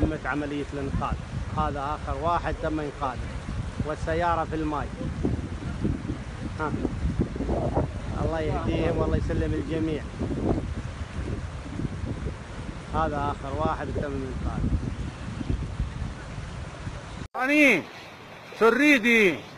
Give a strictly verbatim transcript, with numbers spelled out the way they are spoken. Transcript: تمت عملية الإنقاذ. هذا آخر واحد تم إنقاذه، والسيارة في الماء. ها. الله يهديهم والله يسلم الجميع. هذا آخر واحد تم إنقاذه. أني شريدي.